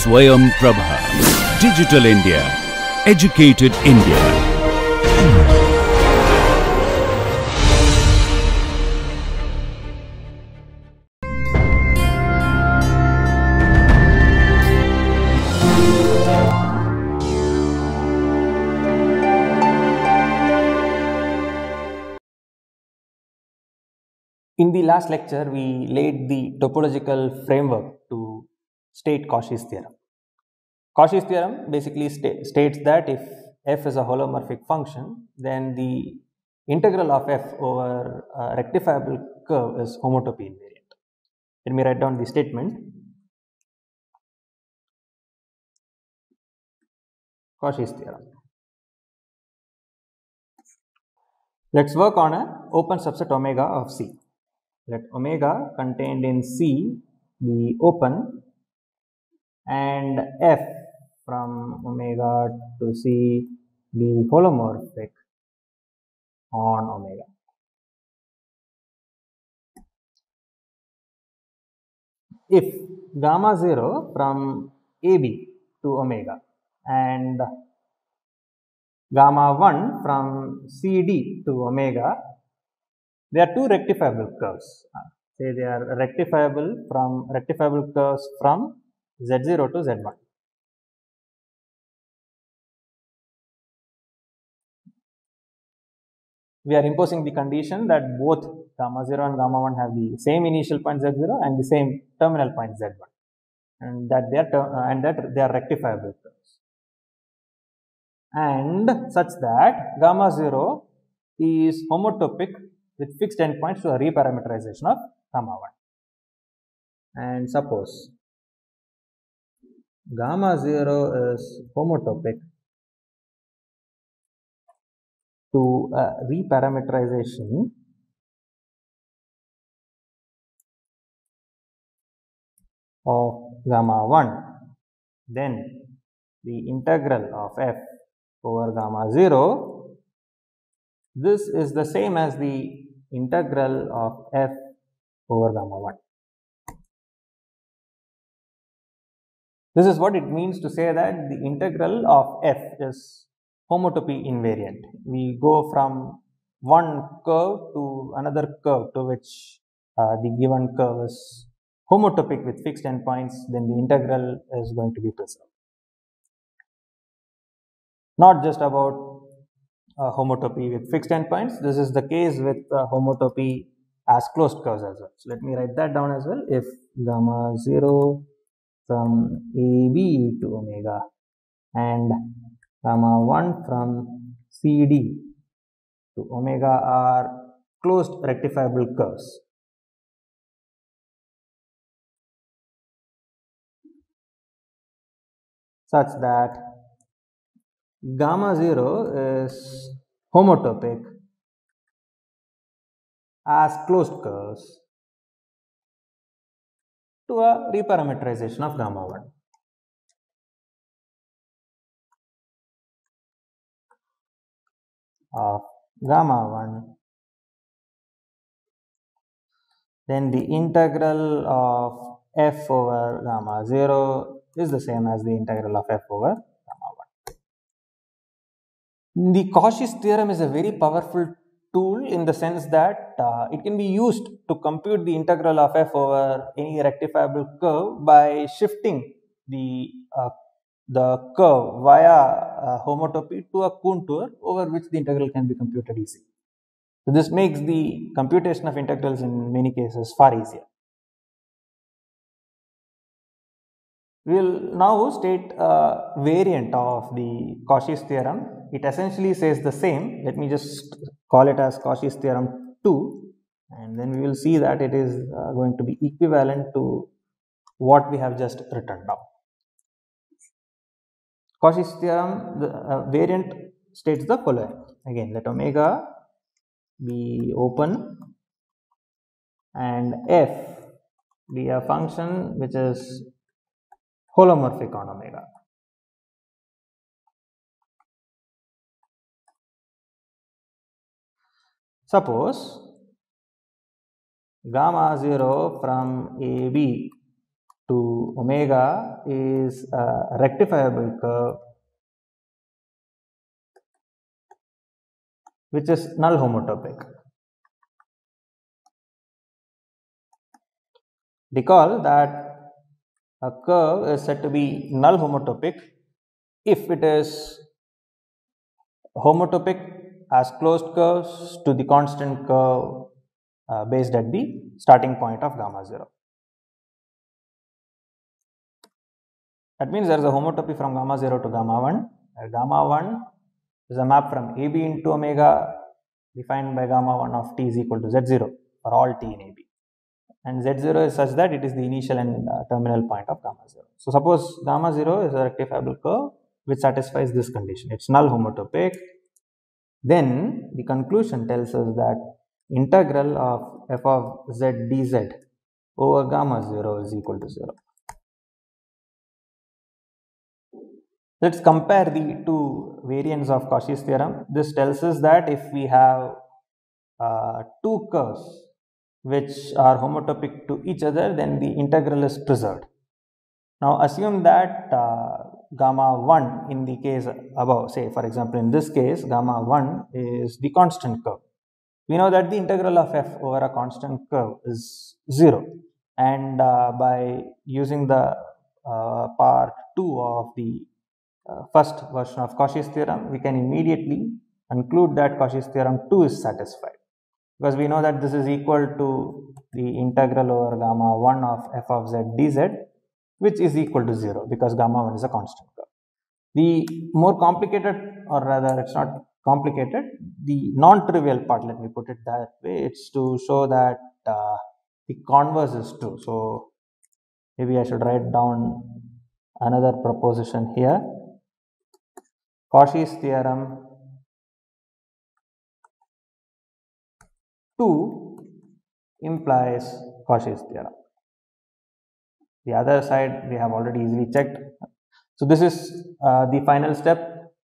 Swayam Prabha. Digital India. Educated India. In the last lecture, we laid the topological framework to state Cauchy's theorem. Cauchy's theorem basically states that if f is a holomorphic function, then the integral of f over a rectifiable curve is homotopy invariant. Let me write down the statement. Cauchy's theorem. Let's work on an open subset omega of C. Let omega contained in C be open and f from omega to C be holomorphic on omega. If gamma 0 from AB to omega and gamma 1 from CD to omega, there are two rectifiable curves. Say they are rectifiable curves from z0 to z1. We are imposing the condition that both gamma 0 and gamma 1 have the same initial point z0 and the same terminal point z1, and that they are rectifiable curves, and such that gamma 0 is homotopic with fixed endpoints to a reparameterization of gamma 1. And suppose gamma 0 is homotopic to a reparameterization of gamma 1, then the integral of f over gamma 0, this is the same as the integral of f over gamma 1. This is what it means to say that the integral of f is homotopy invariant. We go from one curve to another curve to which the given curve is homotopic with fixed endpoints, then the integral is going to be preserved. Not just about homotopy with fixed endpoints. This is the case with homotopy as closed curves as well. So let me write that down as well. If gamma 0 from AB to omega and gamma 1 from CD to omega are closed rectifiable curves, such that gamma 0 is homotopic as closed curves to a reparameterization of gamma 1. Of gamma 1, then the integral of f over gamma 0 is the same as the integral of f over. The Cauchy's theorem is a very powerful tool in the sense that it can be used to compute the integral of f over any rectifiable curve by shifting the curve via homotopy to a contour over which the integral can be computed easily. So this makes the computation of integrals in many cases far easier. We will now state a variant of the Cauchy's theorem. It essentially says the same. Let me just call it as Cauchy's theorem 2, and then we will see that it is going to be equivalent to what we have just written down. Cauchy's theorem, the variant states the following. Again, let omega be open and f be a function which is holomorphic on omega. Suppose gamma 0 from AB to omega is a rectifiable curve which is null homotopic. Recall that a curve is said to be null homotopic if it is homotopic as closed curves to the constant curve based at the starting point of gamma 0. That means there is a homotopy from gamma 0 to gamma 1, where gamma 1 is a map from AB into omega defined by gamma 1 of t is equal to z0 for all t in AB, and z0 is such that it is the initial and terminal point of gamma 0. So, suppose gamma 0 is a rectifiable curve which satisfies this condition, it is null homotopic. Then the conclusion tells us that integral of f of z dz over gamma 0 is equal to 0. Let us compare the two variants of Cauchy's theorem. This tells us that if we have two curves which are homotopic to each other, then the integral is preserved. Now assume that gamma 1 in the case above, say for example in this case gamma 1 is the constant curve. We know that the integral of f over a constant curve is 0, and by using the part 2 of the first version of Cauchy's theorem, we can immediately conclude that Cauchy's theorem 2 is satisfied, because we know that this is equal to the integral over gamma 1 of f of z dz, which is equal to 0 because gamma 1 is a constant curve. The more complicated, or rather it is not complicated, the non-trivial part, let me put it that way, it is to show that the converse is true. So, maybe I should write down another proposition here. Cauchy's theorem 2 implies Cauchy's theorem. The other side we have already easily checked. So, this is the final step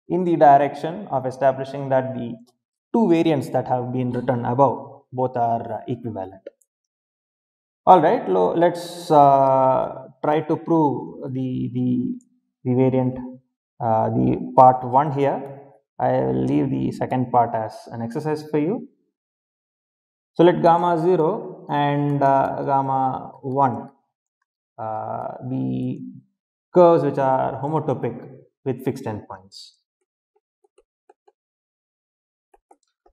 in the direction of establishing that the two variants that have been written above both are equivalent. Alright, let us try to prove the variant, the part 1 here. I will leave the second part as an exercise for you. So, let gamma 0 and gamma 1 the curves which are homotopic with fixed endpoints.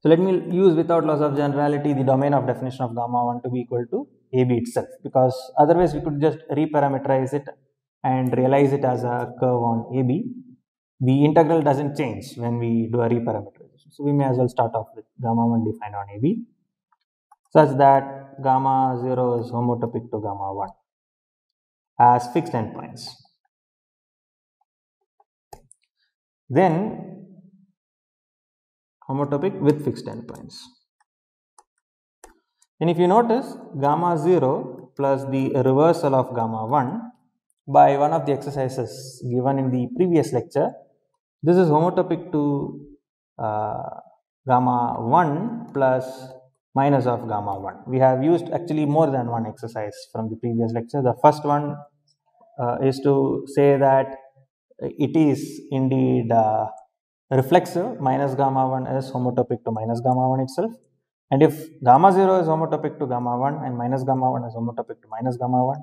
So, let me use without loss of generality the domain of definition of gamma 1 to be equal to AB itself, because otherwise we could just reparameterize it and realize it as a curve on AB. The integral does not change when we do a reparameterization. So, we may as well start off with gamma 1 defined on AB such that gamma 0 is homotopic to gamma 1 as fixed endpoints. Then homotopic with fixed endpoints. And if you notice, gamma 0 plus the reversal of gamma 1 by one of the exercises given in the previous lecture, this is homotopic to gamma 1 plus minus of gamma 1. We have used actually more than one exercise from the previous lecture. The first one is to say that it is indeed reflexive, minus gamma 1 is homotopic to minus gamma 1 itself, and if gamma 0 is homotopic to gamma 1 and minus gamma 1 is homotopic to minus gamma 1,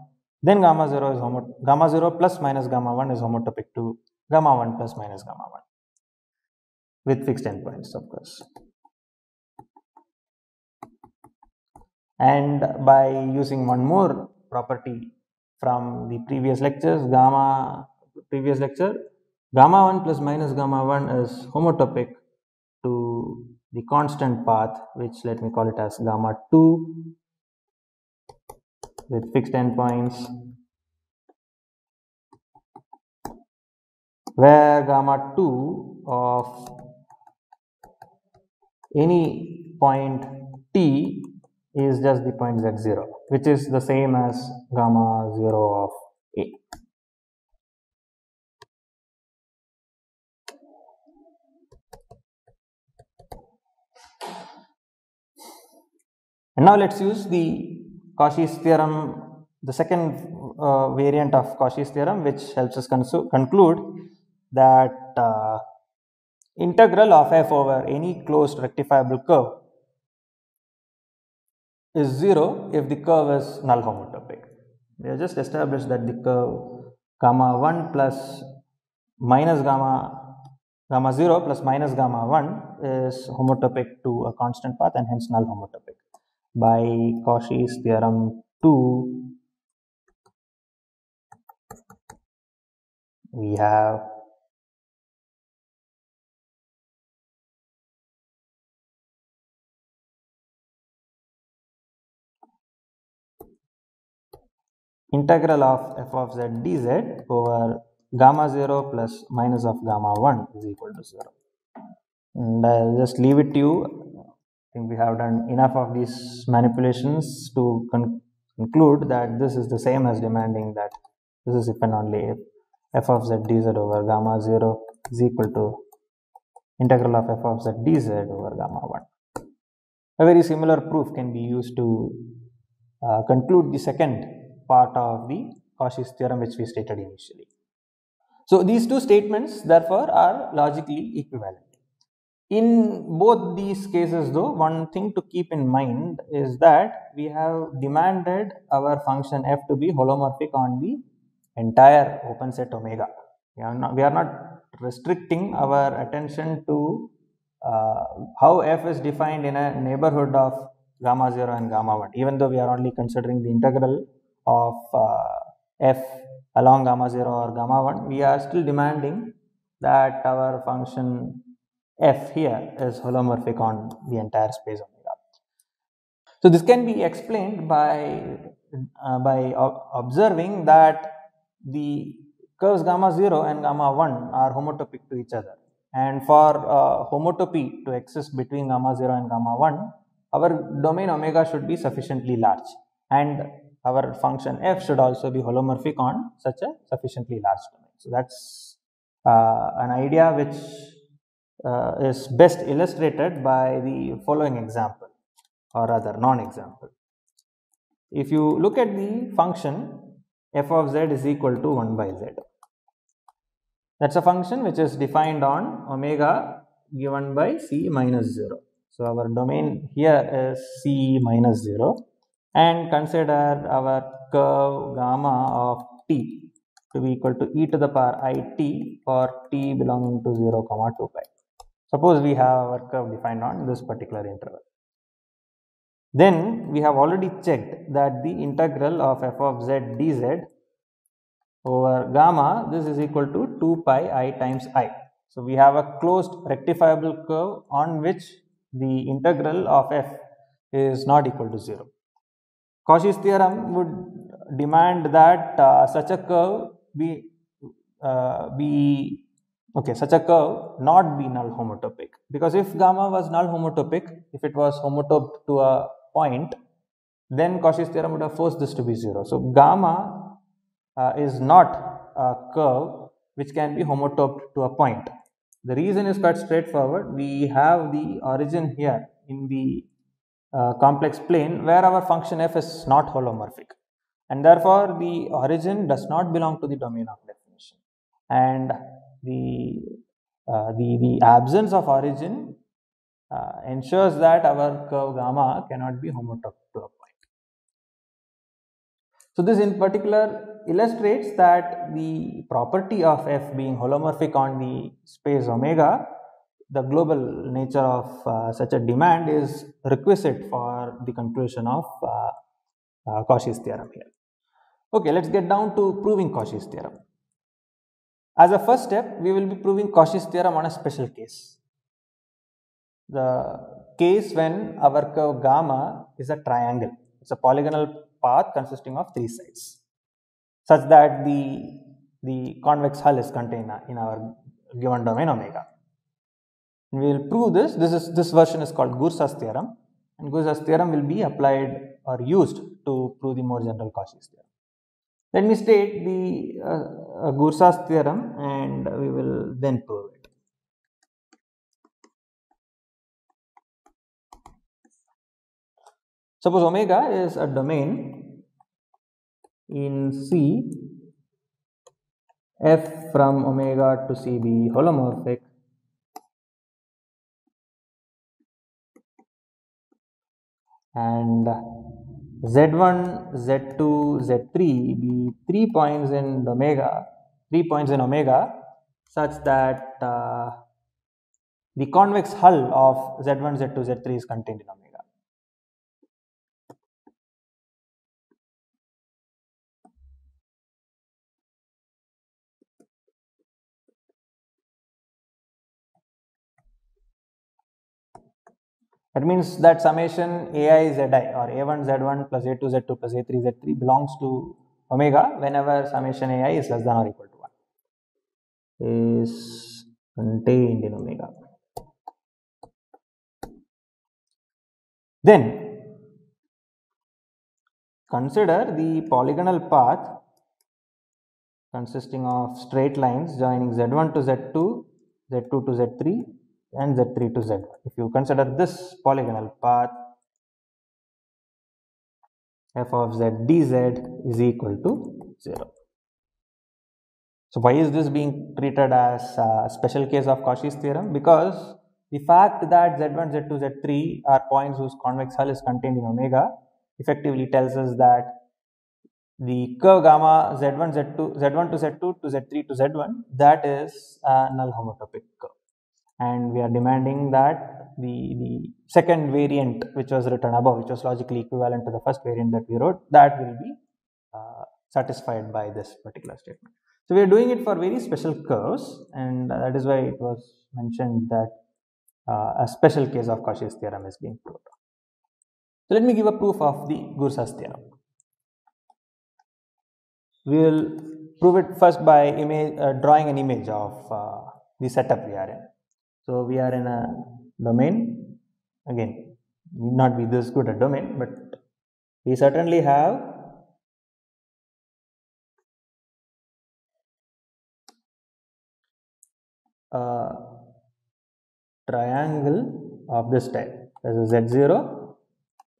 then gamma 0 plus minus gamma 1 is homotopic to gamma 1 plus minus gamma 1 with fixed endpoints, of course. And by using one more property from the previous lectures, gamma 1 plus minus gamma 1 is homotopic to the constant path, which let me call it as gamma 2 with fixed endpoints, where gamma 2 of any point t is just the point z0, which is the same as gamma 0 of A. And now let us use the Cauchy's theorem, the second variant of Cauchy's theorem, which helps us conclude that integral of f over any closed rectifiable curve is 0 if the curve is null homotopic. We have just established that the curve gamma 1 plus minus gamma 0 plus minus gamma 1 is homotopic to a constant path and hence null homotopic by Cauchy's theorem 2. We have integral of f of z dz over gamma 0 plus minus of gamma 1 is equal to 0. And I will just leave it to you. I think we have done enough of these manipulations to conclude that this is the same as demanding that this is if and only if f of z dz over gamma 0 is equal to integral of f of z dz over gamma 1. A very similar proof can be used to conclude the second part of the Cauchy's theorem which we stated initially. So these two statements therefore are logically equivalent. In both these cases though, one thing to keep in mind is that we have demanded our function f to be holomorphic on the entire open set omega. We are not restricting our attention to how f is defined in a neighborhood of gamma 0 and gamma 1, even though we are only considering the integral of f along gamma 0 or gamma 1. We are still demanding that our function f here is holomorphic on the entire space omega. So this can be explained by observing that the curves gamma 0 and gamma 1 are homotopic to each other, and for homotopy to exist between gamma 0 and gamma 1, our domain omega should be sufficiently large and our function f should also be holomorphic on such a sufficiently large domain. So that's an idea which is best illustrated by the following example, or rather non-example. If you look at the function f of z is equal to 1 by z. That's a function which is defined on omega given by c minus 0. So our domain here is c minus 0, and consider our curve gamma of t to be equal to e to the power I t for t belonging to 0, 2 pi. Suppose we have our curve defined on this particular interval. Then we have already checked that the integral of f of z dz over gamma, this is equal to 2 pi I times I. So we have a closed rectifiable curve on which the integral of f is not equal to 0. Cauchy's theorem would demand that such a curve not be null homotopic, because if gamma was null homotopic, if it was homotoped to a point, then Cauchy's theorem would have forced this to be 0. So gamma is not a curve which can be homotoped to a point. The reason is quite straightforward. We have the origin here in the complex plane where our function f is not holomorphic, and therefore the origin does not belong to the domain of definition, and the absence of origin ensures that our curve gamma cannot be homotopic to a point. So this in particular illustrates that the property of f being holomorphic on the space omega, the global nature of such a demand is requisite for the conclusion of Cauchy's theorem here. Okay, let's get down to proving Cauchy's theorem. As a first step, we will be proving Cauchy's theorem on a special case, the case when our curve gamma is a triangle. It's a polygonal path consisting of 3 sides, such that the convex hull is contained in our given domain omega. We will prove this. This version is called Gursa's theorem, and Gursa's theorem will be applied or used to prove the more general Cauchy's theorem. Let me state the Gursa's theorem and we will then prove it. Suppose omega is a domain in C, F from omega to C be holomorphic, and Z1, Z2, Z3 be 3 points in omega, 3 points in omega, such that the convex hull of Z1, Z2, Z3 is contained in omega. That means that summation ai zi or a1 z1 plus a2 z2 plus a3 z3 belongs to omega whenever summation ai is less than or equal to 1, is contained in omega. Then consider the polygonal path consisting of straight lines joining z1 to z2, z2 to z3 and Z3 to Z1. If you consider this polygonal path, f of z dz is equal to 0. So, why is this being treated as a special case of Cauchy's theorem? Because the fact that Z1, Z2, Z3 are points whose convex hull is contained in omega effectively tells us that the curve gamma Z1 to Z2 to Z3 to Z1, that is a null homotopic curve. And we are demanding that the second variant which was written above, which was logically equivalent to the first variant that we wrote, that will be satisfied by this particular statement. So, we are doing it for very special curves, and that is why it was mentioned that a special case of Cauchy's theorem is being proved. So, let me give a proof of the Gursas theorem. We will prove it first by image, drawing an image of the setup we are in. So, we are in a domain, again need not be this good a domain, but we certainly have a triangle of this type. There is Z0,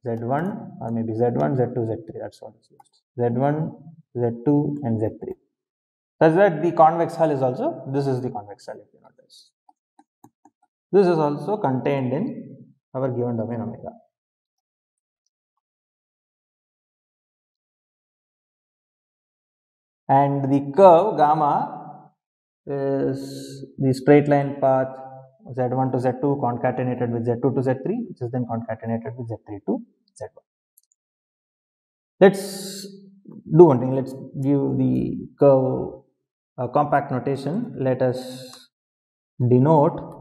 Z1 or maybe Z1, Z2, Z3, that is what is used, Z1, Z2 and Z3, such that the convex hull is also, this is the convex hull if you notice. This is also contained in our given domain omega. And the curve gamma is the straight line path z1 to z2 concatenated with z2 to z3, which is then concatenated with z3 to z1. Let us do one thing, let us give the curve a compact notation. Let us denote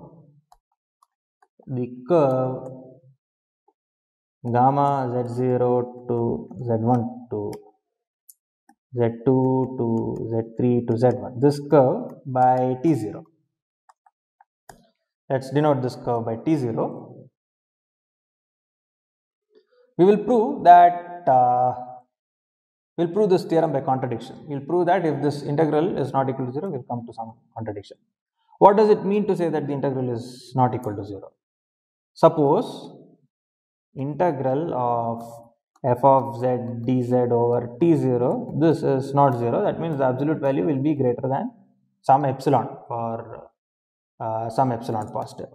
the curve gamma z0 to z1 to z2 to z3 to z1, this curve by t0. Let us denote this curve by t0. We will prove that we will prove this theorem by contradiction. We will prove that if this integral is not equal to 0, we will come to some contradiction. What does it mean to say that the integral is not equal to 0? Suppose integral of f of z dz over t0, this is not 0, that means the absolute value will be greater than some epsilon for some epsilon positive.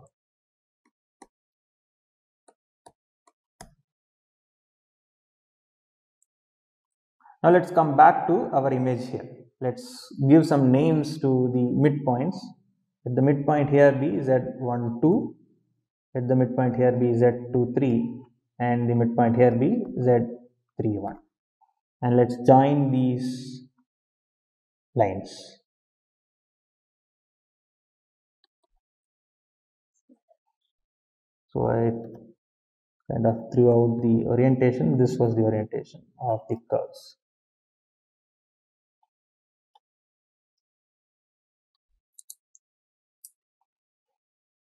Now let us come back to our image here. Let us give some names to the midpoints. Let the midpoint here be z12. Let the midpoint here be Z23 and the midpoint here be Z31, and let us join these lines. So, I kind of threw out the orientation. This was the orientation of the curves.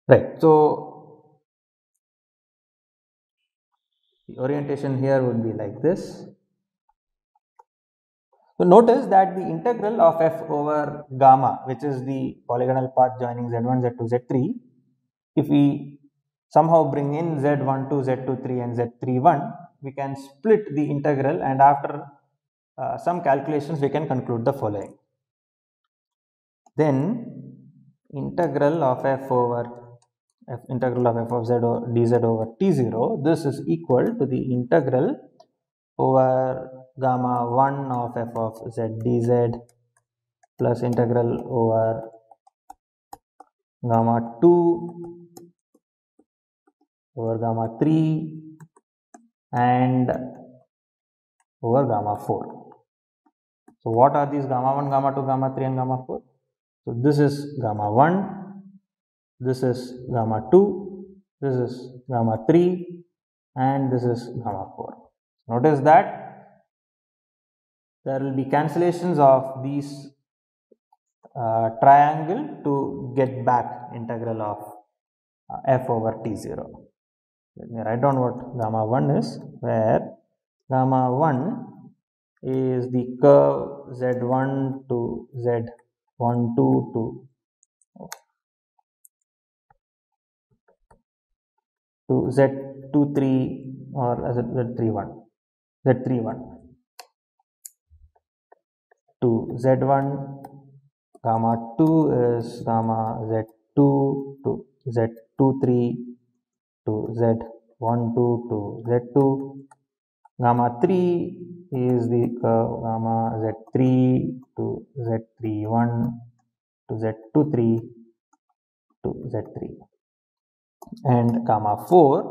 Right. So, the orientation here would be like this. So, notice that the integral of f over gamma, which is the polygonal path joining z1, z2, z3, if we somehow bring in z12, z23 and z31, we can split the integral, and after some calculations we can conclude the following. Then integral of f over f, integral of f of z over dz over t0, this is equal to the integral over gamma 1 of f of z dz plus integral over gamma 2 over gamma 3 and over gamma 4. So what are these gamma 1, gamma 2, gamma 3 and gamma 4? So this is gamma 1, this is gamma 2, this is gamma 3 and this is gamma 4. Notice that there will be cancellations of these triangle to get back integral of f over t0. Let me write down what gamma 1 is, where gamma 1 is the curve z1 to z12 to z23 or z31 to z1. Gamma 2 is gamma z2 to z23 to z12 to z2. Gamma 3 is the curve gamma z3 to z31 to z23 to z3, and gamma 4,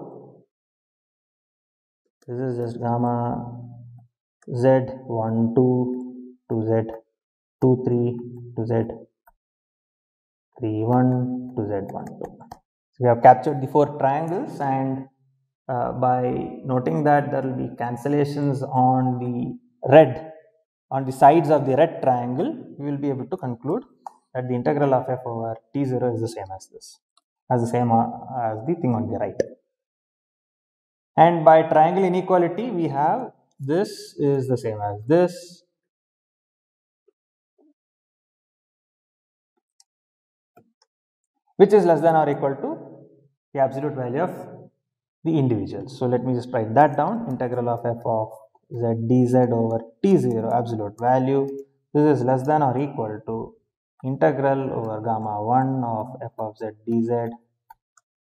this is just gamma z12 to z23 to z31 to z12. We have captured the four triangles, and by noting that there will be cancellations on the red, on the sides of the red triangle, we will be able to conclude that the integral of f over t0 is the same as this, as the same as the thing on the right. And by triangle inequality, we have this is the same as this, which is less than or equal to the absolute value of the individuals. So let me just write that down, integral of f of z dz over t0 absolute value, this is less than or equal to integral over gamma 1 of f of z dz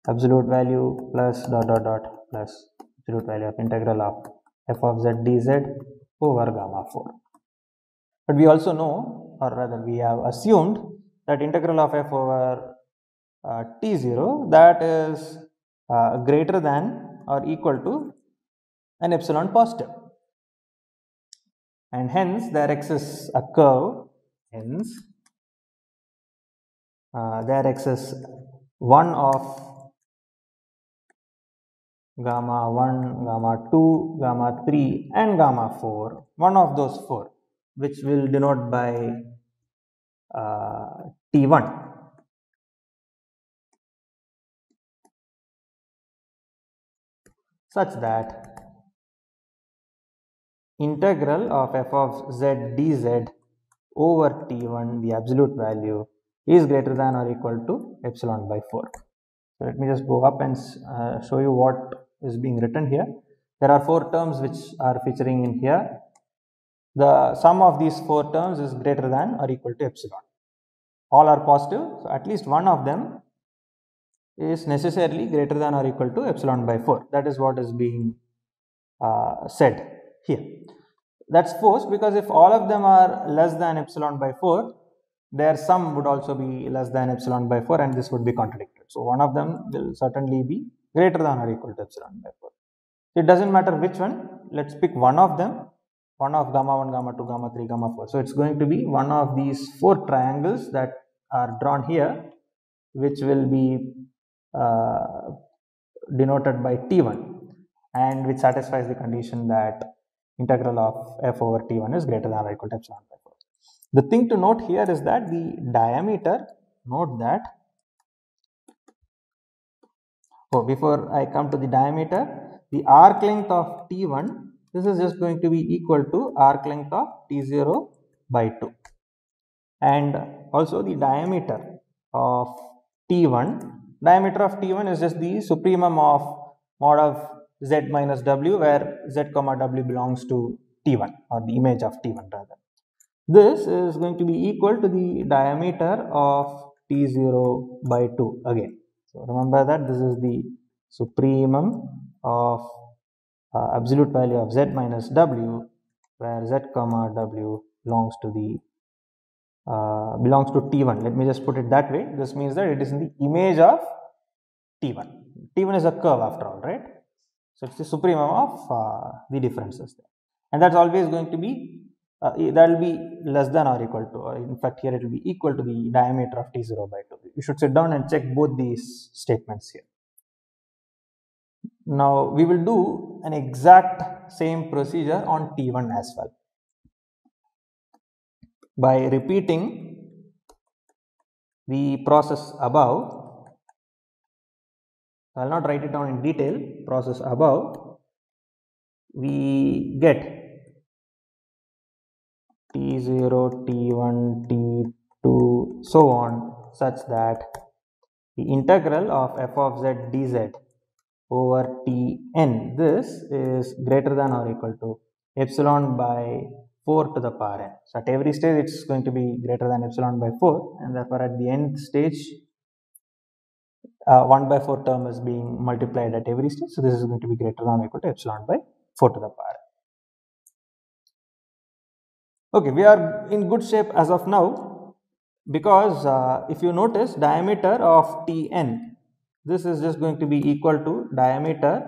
absolute value plus dot dot dot plus absolute value of integral of f of z dz over gamma 4. But we also know, or rather we have assumed, that integral of f over t0, that is greater than or equal to an epsilon positive, and hence there exists a curve, hence there exists one of gamma 1, gamma 2, gamma 3 and gamma 4, one of those four, which will denote by t1. Such that integral of f of z dz over t1, the absolute value, is greater than or equal to epsilon by 4. So let me just go up and show you what is being written here. There are four terms which are featuring in here. The sum of these four terms is greater than or equal to epsilon. All are positive, so at least one of them is necessarily greater than or equal to epsilon by 4. That is what is being said here. That's forced, because if all of them are less than epsilon by 4, their sum would also be less than epsilon by 4, and this would be contradicted. So one of them will certainly be greater than or equal to epsilon by 4. It doesn't matter which one, let's pick one of them, one of gamma 1, gamma 2, gamma 3, gamma 4. So it's going to be one of these four triangles that are drawn here, which will be denoted by t1, and which satisfies the condition that integral of f over t1 is greater than or equal to epsilon by 4. The thing to note here is that the diameter, note that, oh, before I come to the diameter, the arc length of t1, this is just going to be equal to arc length of t0 by 2, and also the diameter of t1. Diameter of t1 is just the supremum of mod of z minus w, where z comma w belongs to T1, or the image of T1 rather. This is going to be equal to the diameter of T0 by 2 again. So remember that this is the supremum of absolute value of z minus w, where z comma w belongs to the T1. Let me just put it that way. This means that it is in the image of T1. T1 is a curve after all, right? So it's the supremum of the differences there. And that's always going to be that will be less than or equal to, or in fact here it will be equal to the diameter of T0 by 2. You should sit down and check both these statements here. Now we will do an exact same procedure on T1 as well, by repeating the process above. I will not write it down in detail. Process above, we get T0, T1, T2, so on, such that the integral of f of z dz over Tn, this is greater than or equal to epsilon by 4 to the power n. So at every stage it is going to be greater than epsilon by 4, and therefore at the nth stage 1 by 4 term is being multiplied at every stage. So this is going to be greater than or equal to epsilon by 4 to the power n. Okay, we are in good shape as of now, because if you notice, diameter of Tn, this is just going to be equal to diameter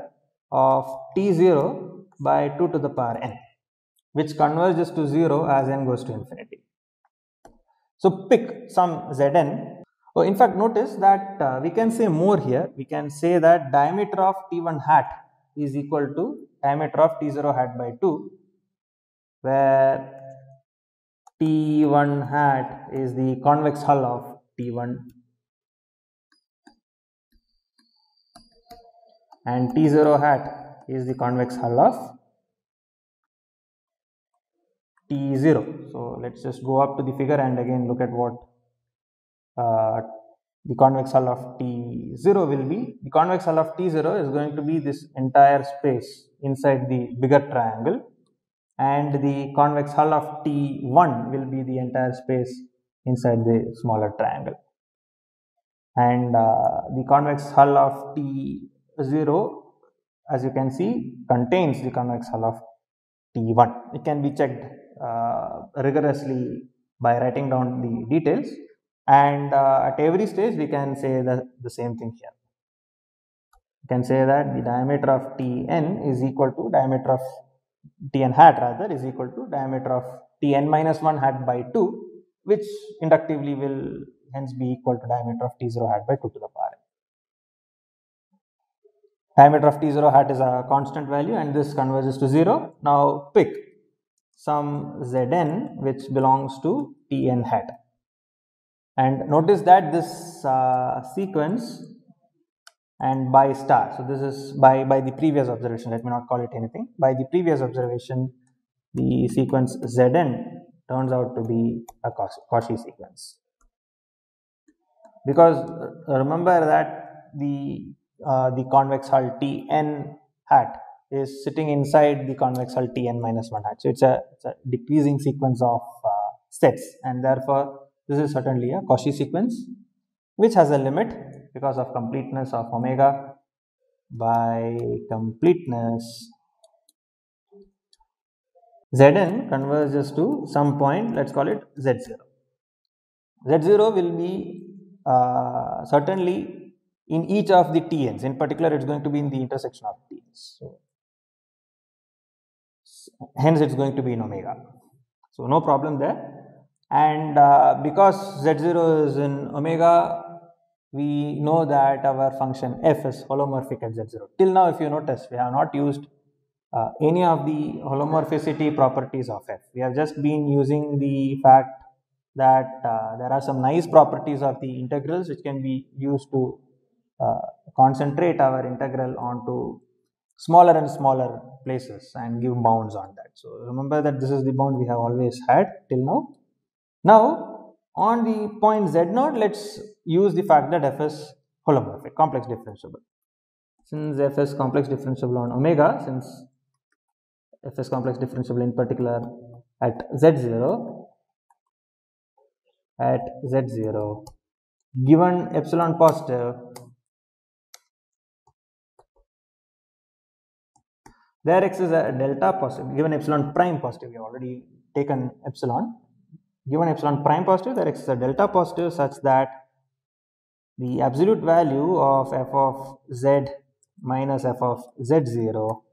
of T0 by 2 to the power n, which converges to 0 as n goes to infinity. So pick some Zn. Oh, in fact, notice that we can say more here. We can say that diameter of T1 hat is equal to diameter of T0 hat by 2, where T1 hat is the convex hull of T1 and T0 hat is the convex hull of T0. So let's just go up to the figure and again look at what the convex hull of T0 will be. The convex hull of T0 is going to be this entire space inside the bigger triangle, and the convex hull of T1 will be the entire space inside the smaller triangle. And the convex hull of T0, as you can see, contains the convex hull of T1. It can be checked rigorously by writing down the details, and at every stage we can say the same thing here. We can say that the diameter of Tn is equal to diameter of Tn hat rather is equal to diameter of Tn minus 1 hat by 2, which inductively will hence be equal to diameter of T0 hat by 2 to the power n. Diameter of T0 hat is a constant value, and this converges to 0. Now pick some Zn which belongs to Tn hat, and notice that this sequence and by star. So this is by the previous observation. Let me not call it anything. By the previous observation, the sequence Zn turns out to be a Cauchy sequence, because remember that the convex hull Tn hat is sitting inside the convex hull Tn minus 1 hat. So it's a decreasing sequence of sets, and therefore this is certainly a Cauchy sequence, which has a limit because of completeness of omega by completeness. Zn converges to some point, let's call it Z0. Z0 will be certainly in each of the Tn's. In particular, it's going to be in the intersection of Tn's. So, hence, it's going to be in omega. So no problem there. And because Z0 is in omega, we know that our function f is holomorphic at Z0. Till now, if you notice, we have not used any of the holomorphicity properties of f. We have just been using the fact that there are some nice properties of the integrals which can be used to concentrate our integral onto smaller and smaller places and give bounds on that. So remember that this is the bound we have always had till now. Now on the point z0, let's use the fact that f is holomorphic, complex differentiable. Since f is complex differentiable on omega, since f is complex differentiable in particular at z0, given epsilon positive, there x is a delta positive, given epsilon prime positive, we have already taken epsilon, given epsilon prime positive, there x is a delta positive, such that the absolute value of f of z minus f of z0,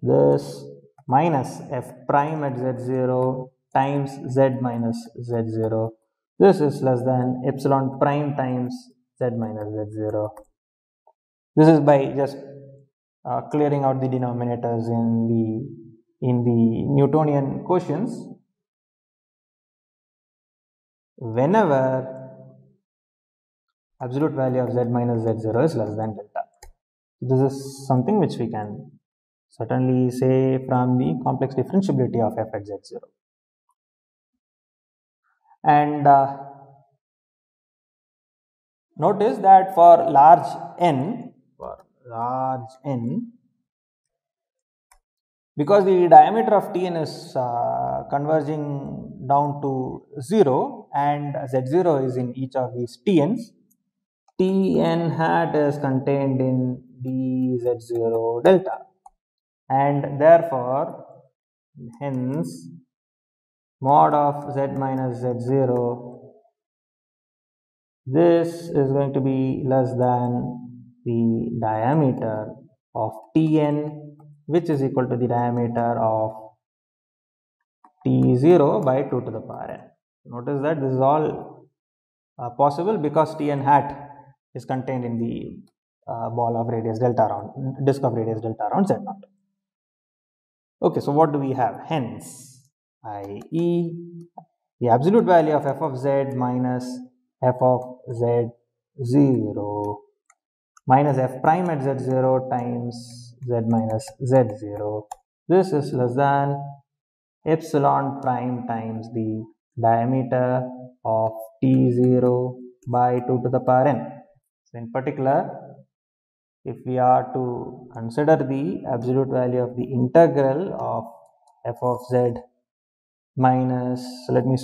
this minus f prime at z0 times z minus z0, this is less than epsilon prime times z minus z0. This is by just clearing out the denominators in the Newtonian quotients. Whenever absolute value of z minus z0 is less than delta, this is something which we can certainly say from the complex differentiability of f at z0. And notice that for large n, because the diameter of Tn is converging down to 0 and z0 is in each of these Tn's, Tn hat is contained in dz0 delta, and therefore hence mod of z minus z0, this is going to be less than the diameter of Tn, which is equal to the diameter of T0 by 2 to the power n. Notice that this is all possible because Tn hat is contained in the ball of radius delta around, disk of radius delta around z0. Okay, so what do we have? Hence, i.e. the absolute value of f of z minus f of z0 minus f prime at z0 times z minus z0. This is less than epsilon prime times the diameter of t0 by 2 to the power n. So, in particular, if we are to consider the absolute value of the integral of f of z minus, so let me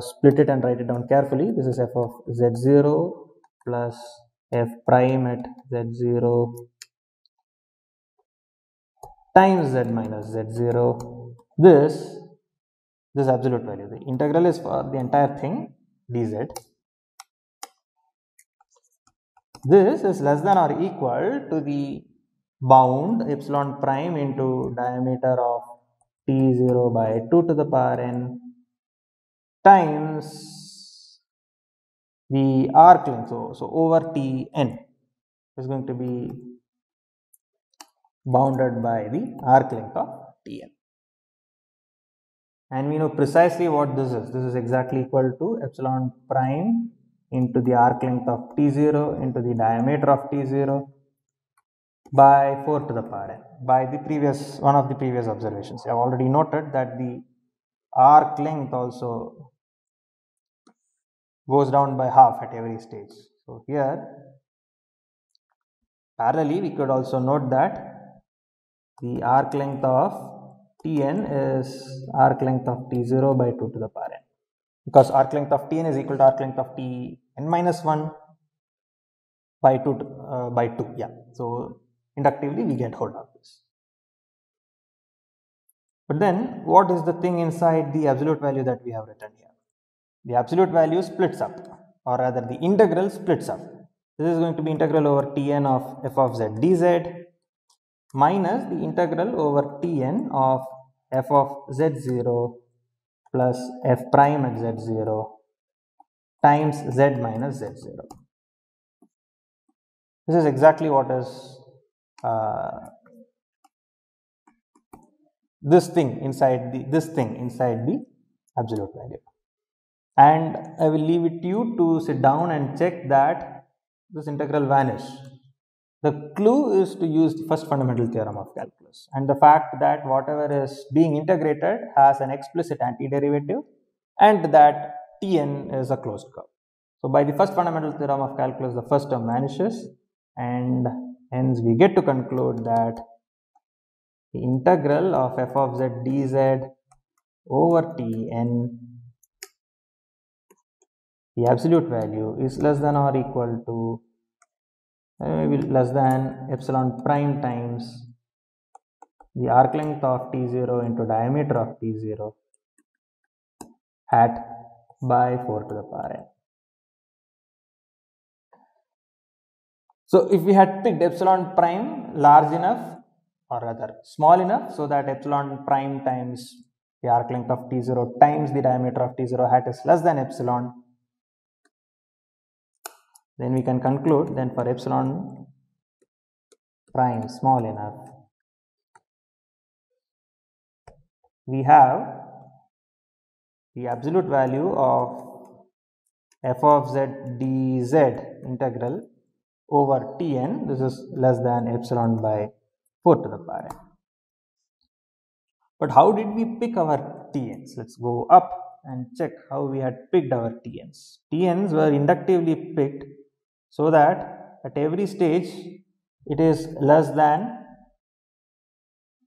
split it and write it down carefully. This is f of z0 plus f prime at z0 times z minus z0. This absolute value, the integral is for the entire thing dz. This is less than or equal to the bound epsilon prime into diameter of t0 by 2 to the power n times the arc length, so over Tn is going to be bounded by the arc length of Tn, and we know precisely what this is. This is exactly equal to epsilon prime into the arc length of t0 into the diameter of t0 by 4 to the power n, by the previous one of the previous observations. I have already noted that the arc length also goes down by half at every stage. So, here parallelly we could also note that the arc length of Tn is arc length of t0 by 2 to the power n, because arc length of Tn is equal to arc length of Tn minus 1 by 2 yeah. So, inductively we get hold of this. But then what is the thing inside the absolute value that we have written here? The absolute value splits up, or rather the integral splits up. This is going to be integral over Tn of f of z dz minus the integral over Tn of f of z0 plus f prime at z0 times z minus z0. This is exactly what is this thing inside the absolute value, and I will leave it to you to sit down and check that this integral vanished. The clue is to use the first fundamental theorem of calculus and the fact that whatever is being integrated has an explicit antiderivative and that Tn is a closed curve. So, by the first fundamental theorem of calculus, the first term vanishes, and hence we get to conclude that the integral of f of z dz over Tn, the absolute value is less than or equal to maybe less than epsilon prime times the arc length of T0 into diameter of T0 hat by 4 to the power n. So, if we had picked epsilon prime large enough, or rather small enough, so that epsilon prime times the arc length of T0 times the diameter of T0 hat is less than epsilon, then we can conclude then for epsilon prime small enough, we have the absolute value of f of z dz integral over Tn, this is less than epsilon by 4 to the power n. But how did we pick our Tn's? Let us go up and check how we had picked our Tn's. Tn's were inductively picked so that at every stage it is less than,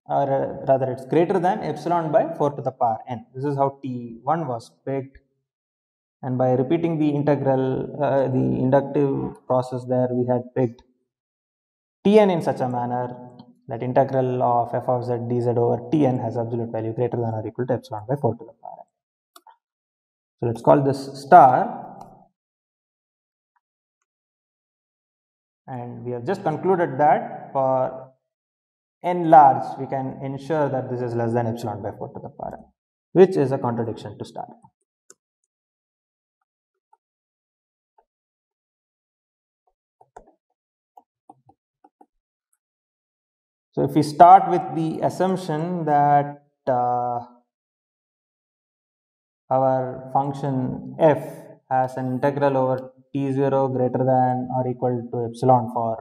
or rather it is greater than epsilon by 4 to the power n. This is how T1 was picked, and by repeating the integral, the inductive process there, we had picked Tn in such a manner that integral of f of z dz over Tn has absolute value greater than or equal to epsilon by 4 to the power n. So, let us call this star, and we have just concluded that for n large we can ensure that this is less than epsilon by 4 to the power n, which is a contradiction to star. So, if we start with the assumption that our function f has an integral over T0 greater than or equal to epsilon for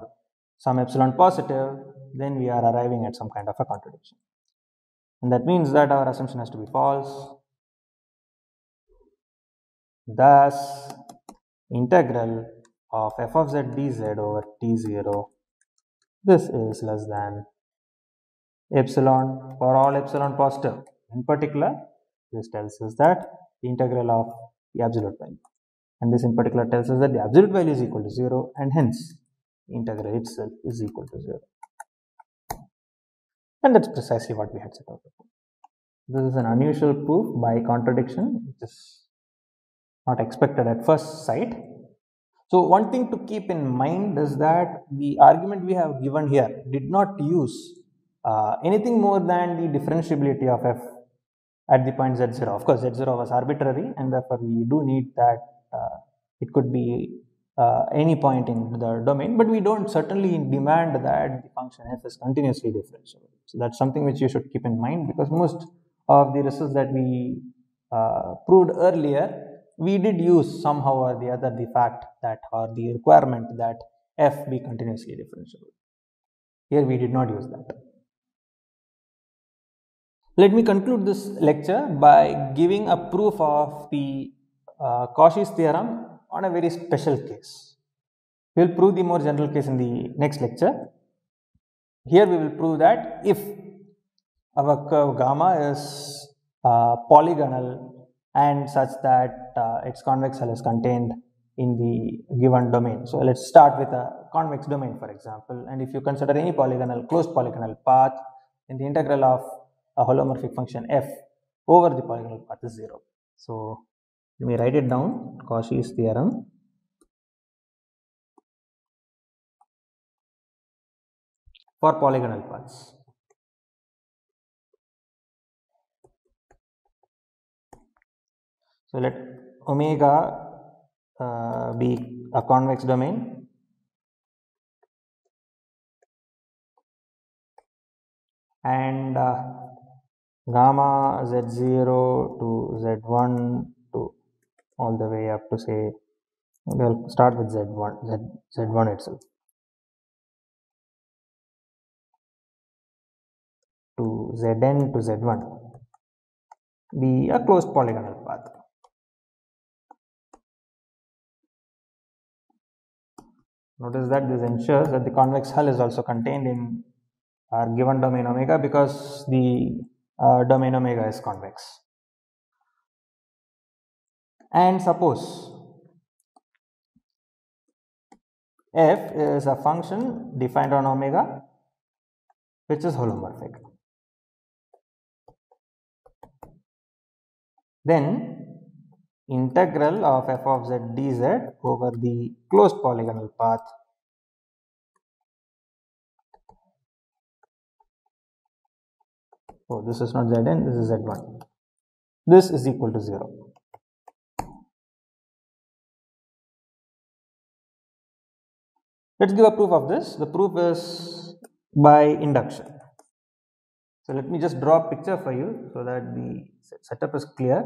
some epsilon positive, then we are arriving at some kind of a contradiction, and that means that our assumption has to be false. Thus, integral of f of z dz over T0, this is less than epsilon for all epsilon positive. In particular, this tells us that the integral of the absolute value, and this in particular tells us that the absolute value is equal to 0, and hence integral itself is equal to 0. And that is precisely what we had set out before. This is an unusual proof by contradiction, which is not expected at first sight. So, one thing to keep in mind is that the argument we have given here did not use anything more than the differentiability of f at the point z0. Of course, z0 was arbitrary, and therefore we do need that it could be any point in the domain, but we do not certainly demand that the function f is continuously differentiable. So, that is something which you should keep in mind, because most of the results that we proved earlier, we did use somehow or the other the fact that, or the requirement that f be continuously differentiable. Here we did not use that. Let me conclude this lecture by giving a proof of the Cauchy's theorem on a very special case. We will prove the more general case in the next lecture. Here we will prove that if our curve gamma is polygonal and such that its convex hull is contained in the given domain. So, let us start with a convex domain, for example, and if you consider any polygonal, closed polygonal path, then the integral of a holomorphic function f over the polygonal path is 0. So, let me write it down, Cauchy's theorem. For polygonal paths. So, let omega be a convex domain and gamma z0 to z1 all the way up to, say, we will start with Z1 itself to Zn to Z1 be a closed polygonal path. Notice that this ensures that the convex hull is also contained in are given domain omega because the domain omega is convex. And suppose f is a function defined on omega which is holomorphic, then integral of f of z dz over the closed polygonal path . Oh, this is not Zn, this is Z1. This is equal to 0. Let's give a proof of this. The proof is by induction. So let me just draw a picture for you so that the setup is clear.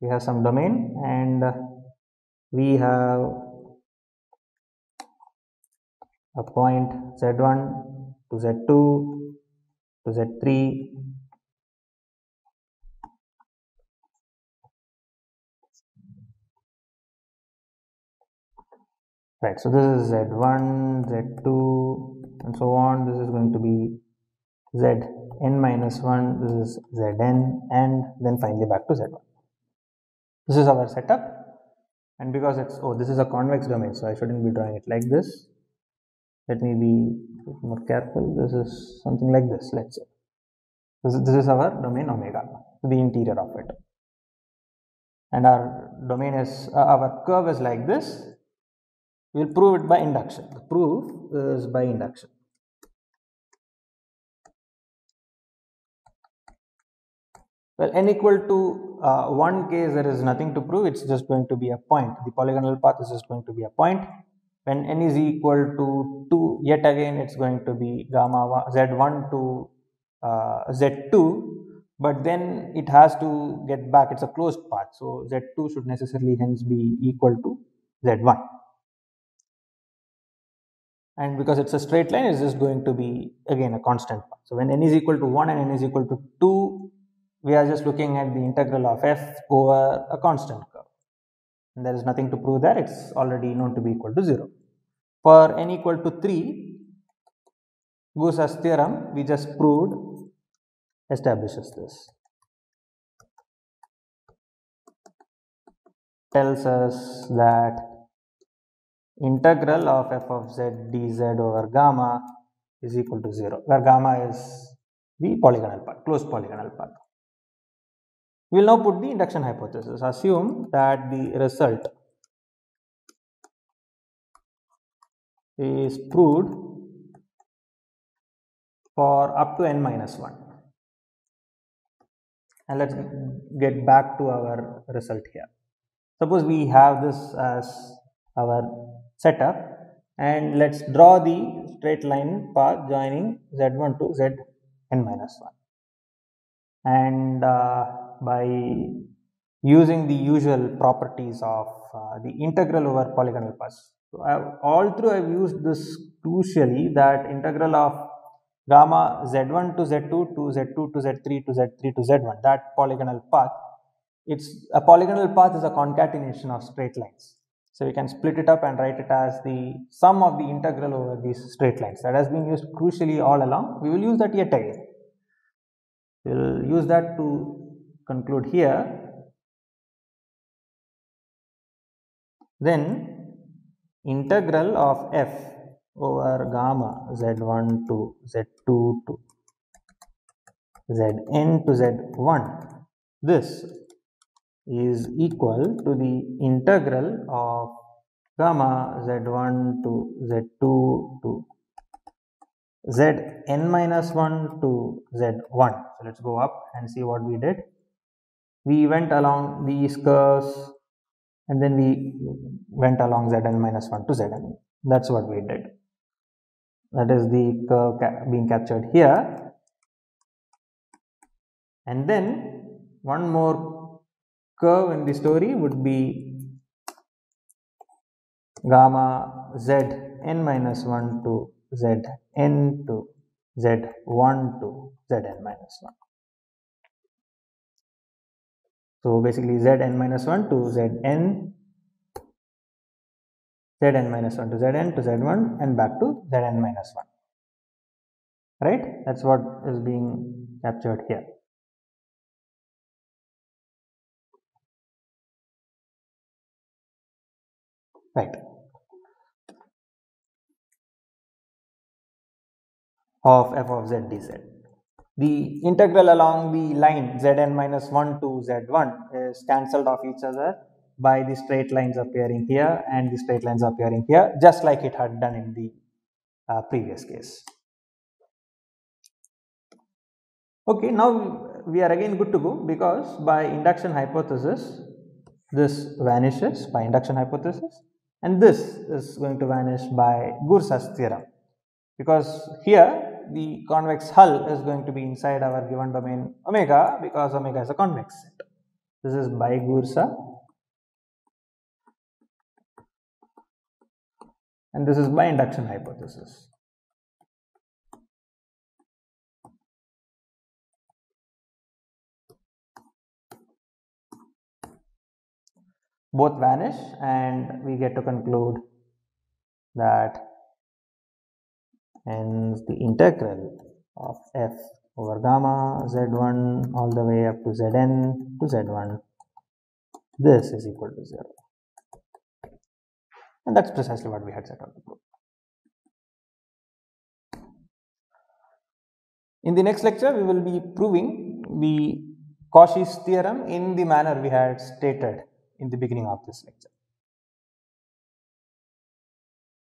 We have some domain and we have a point Z1 to Z2 to Z3 . Right, so this is Z1, Z2 and so on. This is going to be Zn minus 1, this is Zn, and then finally back to Z1. This is our setup, and because it's this is a convex domain, so I shouldn't be drawing it like this. Let me be more careful. This is something like this, let's say. This is our domain omega, the interior of it. And our domain is our curve is like this. We will prove it by induction. The proof is by induction. Well, n equal to 1 case there is nothing to prove, it's just going to be a point. The polygonal path is just going to be a point. When n is equal to 2, yet again it's going to be gamma z1 to z2, but then it has to get back, it's a closed path. So z2 should necessarily hence be equal to z1. And because it's a straight line, it's just going to be again a constant path. So when n is equal to 1 and n is equal to 2, we are just looking at the integral of f over a constant curve, and there is nothing to prove there, it's already known to be equal to 0. For n equal to 3, Gusa's theorem we just proved establishes this, tells us that integral of f of z dz over gamma is equal to 0, where gamma is the polygonal path, closed polygonal path. We will now put the induction hypothesis. Assume that the result is proved for up to n minus 1. And let's get back to our result here. Suppose we have this as our setup, and let's draw the straight line path joining z1 to zn minus 1. And by using the usual properties of the integral over polygonal paths. So, all through I have used this crucially, that integral of gamma z1 to z2 to z2 to z3 to z3 to z1, that polygonal path, it's a polygonal path is a concatenation of straight lines. So, we can split it up and write it as the sum of the integral over these straight lines. That has been used crucially all along. We will use that yet again. We will use that to conclude here. Then integral of f over gamma z1 to z2 to zn to z1, this is equal to the integral of gamma z1 to z2 to zn minus 1 to z1. So let's go up and see what we did. We went along these curves and then we went along Zn minus 1 to Zn. That's what we did. That is the curve being captured here. And then one more curve in the story would be gamma Zn minus 1 to Zn to Z1 to Zn minus 1. So basically Zn minus 1 to Zn, Zn minus 1 to Zn to Z1, and back to Zn minus 1. right? That's what is being captured here. Right. Of f of z dz. The integral along the line zn minus 1 to z1 is cancelled off each other by the straight lines appearing here and the straight lines appearing here, just like it had done in the previous case. Okay, now we are again good to go, because by induction hypothesis this vanishes by induction hypothesis, and this is going to vanish by Gursas theorem, because here the convex hull is going to be inside our given domain omega, because omega is a convex set. This is by Gursa and this is by induction hypothesis. Both vanish and we get to conclude that hence the integral of f over gamma z1 all the way up to zn to z1, this is equal to 0. And that's precisely what we had set out to do. In the next lecture, we will be proving the Cauchy's theorem in the manner we had stated in the beginning of this lecture.